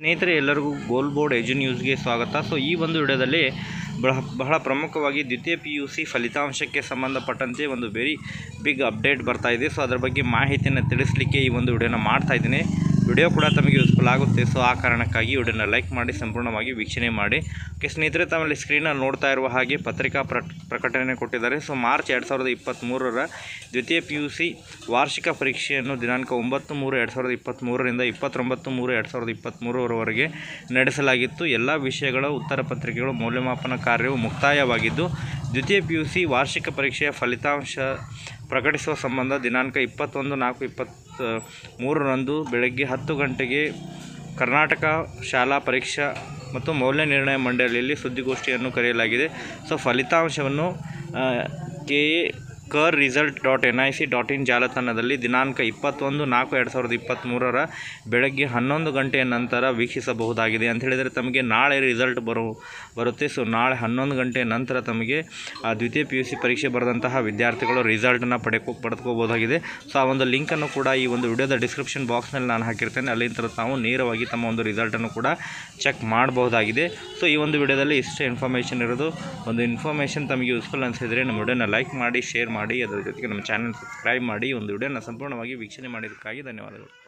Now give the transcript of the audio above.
ಸ್ನೇಹಿತರೆ ಎಲ್ಲರಿಗೂ ಗೋಲ್ ಬೋರ್ಡ್ ಎಜು ನ್ಯೂಸ್ಗೆ ಸ್ವಾಗತ। ಸೋ ಈ ಒಂದು ವಿಡಿಯೋದಲ್ಲಿ ಬಹಳ ಪ್ರಮುಖವಾಗಿ ದ್ವಿತೀಯ PUC ಫಲಿತಾಂಶಕ್ಕೆ ಸಂಬಂಧಪಟ್ಟಂತೆ ಒಂದು ವೆರಿ ಬಿಗ್ ಅಪ್ಡೇಟ್ ಬರ್ತಾ ಇದೆ। ಸೋ ಅದರ ಬಗ್ಗೆ ಮಾಹಿತಿಯನ್ನು ತಿಳಿಸಲಿಕ್ಕೆ ಈ ಒಂದು ವಿಡಿಯೋನ ಮಾಡ್ತಾ ಇದ್ದೀನಿ। ವಿಡಿಯೋ ಕೂಡ ತಮಗೆ ಯೂಸ್ಫುಲ್ ಆಗುತ್ತೆ, ಸೋ ಆ ಕಾರಣಕ್ಕಾಗಿ ವಿಡಿಯೋನ ಲೈಕ್ ಮಾಡಿ ಸಂಪೂರ್ಣವಾಗಿ ವೀಕ್ಷಣೆ ಮಾಡಿ। ಓಕೆ ಸ್ನೇಹಿತರೆ, ತಮ್ಮಲ್ಲಿ ಸ್ಕ್ರೀನಲ್ಲಿ ನೋಡ್ತಾ ಇರುವ ಹಾಗೆ ಪತ್ರಿಕಾ ಪ್ರಕಟಣೆ ಕೊಟ್ಟಿದ್ದಾರೆ। ಸೋ ಮಾರ್ಚ್ 2023ರ ದ್ವಿತೀಯ PUC ವಾರ್ಷಿಕ ಪರೀಕ್ಷೆಯನ್ನು ದಿನಾಂಕ 9/3/2023ರಿಂದ 29/3/2023ರವರೆಗೆ ನಡೆಸಲಾಗಿತ್ತು। ಎಲ್ಲ ವಿಷಯಗಳ ಉತ್ತರ ಪತ್ರಿಕೆಗಳು ಮೌಲ್ಯಮಾಪನ ಕಾರ್ಯವು ಮುಕ್ತಾಯವಾಗಿದ್ದು ದ್ವಿತೀಯ PUC ವಾರ್ಷಿಕ ಪರೀಕ್ಷೆಯ ಫಲಿತಾಂಶ ಪ್ರಕಟಿಸುವ ಸಂಬಂಧ ದಿನಾಂಕ 21/4/2023 ಬೆಳಗ್ಗೆ 10 ಗಂಟೆಗೆ ಕರ್ನಾಟಕ ಶಾಲಾ ಪರೀಕ್ಷಾ ಮತ್ತು ಮೌಲ್ಯ ನಿರ್ಣಯ ಮಂಡಳಿಯಲ್ಲಿ ಸುದ್ದಿಗೋಷ್ಠಿಯನ್ನು ಕರೆಯಲಾಗಿದೆ। ಸೊ ಫಲಿತಾಂಶವನ್ನು karresults.nic.in ಜಾಲತಾಣದಲ್ಲಿ ದಿನಾಂಕ 21/4/2023 ಬೆಳಗ್ಗೆ 11 ಗಂಟೆಯ ನಂತರ ವೀಕ್ಷಿಸಬಹುದಾಗಿದೆ ಅಂತ ಹೇಳಿದರೆ ತಮಗೆ ನಾಳೆ ರಿಸಲ್ಟ್ ಬರುತ್ತೆ। ಸೊ ನಾಳೆ 11 ಗಂಟೆಯ ನಂತರ ತಮಗೆ ದ್ವಿತೀಯ PUC ಪರೀಕ್ಷೆ ಬರೆದಂತಹ ವಿದ್ಯಾರ್ಥಿಗಳು ರಿಸಲ್ಟನ್ನು ಪಡೆದುಕೋಬಹುದಾಗಿದೆ। ಸೊ ಆ ಒಂದು ಲಿಂಕನ್ನು ಕೂಡ ಈ ಒಂದು ವಿಡಿಯೋದ ಡಿಸ್ಕ್ರಿಪ್ಷನ್ ಬಾಕ್ಸ್ನಲ್ಲಿ ನಾನು ಹಾಕಿರ್ತೇನೆ, ಅಲ್ಲಿಂದ ತಾವು ನೇರವಾಗಿ ತಮ್ಮ ಒಂದು ರಿಸಲ್ಟನ್ನು ಕೂಡ ಚೆಕ್ ಮಾಡಬಹುದಾಗಿದೆ। ಸೊ ಈ ಒಂದು ವಿಡಿಯೋದಲ್ಲಿ ಇಷ್ಟೇ ಇನ್ಫಾರ್ಮೇಷನ್ ಇರೋದು। ಒಂದು ಇನ್ಫಾರ್ಮೇಷನ್ ತಮಗೆ ಯೂಸ್ಫುಲ್ ಅನಿಸಿದರೆ ನಮ್ಮ ವಿಡಿಯೋನ ಲೈಕ್ ಮಾಡಿ, ಶೇರ್ ಮಾಡಿ, ಅದರ ಜೊತೆಗೆ ನಮ್ಮ ಚಾನೆಲ್ ಸಬ್ಸ್ಕ್ರೈಬ್ ಮಾಡಿ ಒಂದು ವಿಡಿಯೋನ ಸಂಪೂರ್ಣವಾಗಿ ವೀಕ್ಷಣೆ ಮಾಡಿದ್ದಕ್ಕಾಗಿ ಧನ್ಯವಾದಗಳು।